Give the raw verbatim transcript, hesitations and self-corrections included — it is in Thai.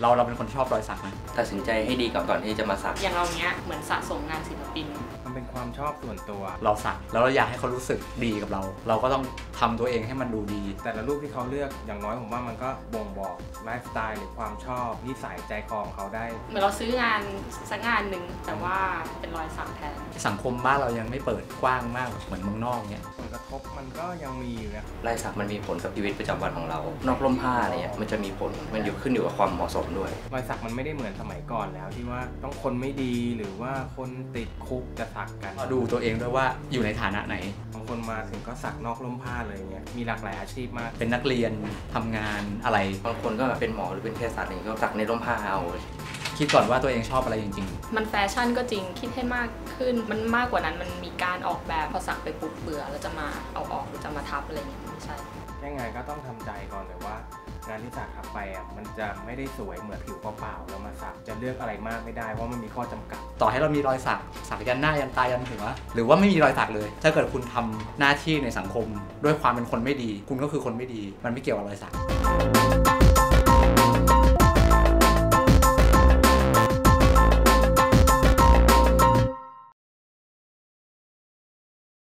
เราเราเป็นคนชอบรอยสักไหมตัดสินใจให้ดีก่อนที่จะมาสักอย่างเราเนี้ยเหมือนสะสมงานศิลปินมันเป็นความชอบส่วนตัวเราสักแล้วเราอยากให้เขารู้สึกดีกับเราเราก็ต้องทำตัวเองให้มันดูดีแต่ละรูปที่เขาเลือกอย่างน้อยผมว่ามันก็บ่งบอกไลฟ์สไตล์หรือความชอบนิสัยใจคอของเขาได้เหมือนเราซื้องานสักงานหนึ่งแต่ว่าเป็นรอยสักแทนสังคมบ้านเรายังไม่เปิดกว้างมากเหมือนเมืองนอกเนี้ยผลกระทบมันก็ยังมีอยู่นะรอยสักมันมีผลกับชีวิตประจำวันของเรานอกร่มผ้าอะไรเงี้ยมันจะมีผลมันอยู่ขึ้นอยู่กับความเหมาะสมด้วยรอยสักมันไม่ได้เหมือนสมัยก่อนแล้วที่ว่าต้องคนไม่ดีหรือว่าคนติดคุกจะสักกันดูตัวเองด้วยว่าอยู่ในฐานะไหนบางคนมาถึงก็สักนอกร่มผ้าเลยเงี้ยมีหลากหลายอาชีพมากเป็นนักเรียนทำงานอะไรบางคนก็เป็นหมอหรือเป็นเภสัชนี่ก็สักในร่มผ้าเอาคิดก่อนว่าตัวเองชอบอะไรจริงๆมันแฟชั่นก็จริงคิดให้มากขึ้นมันมากกว่านั้นมันมีการออกแบบพอสักไปปุ๊บเบื่อแล้วจะมาเอาออกหรือจะมาทับอะไรอย่างเงี้ยไม่ใช่แค่งานก็ต้องทำใจก่อนเลยว่างานที่สักทับไปอ่ะมันจะไม่ได้สวยเหมือนผิวเปล่าๆเรามาสักจะเลือกอะไรมากไม่ได้เพราะมันมีข้อจำกัดต่อให้เรามีรอยสักสักยันหน้ายันตายันหัวหรือว่าไม่มีรอยสักเลยถ้าเกิดคุณทำหน้าที่ในสังคมด้วยความเป็นคนไม่ดีคุณก็คือคนไม่ดีมันไม่เกี่ยวกับรอยสัก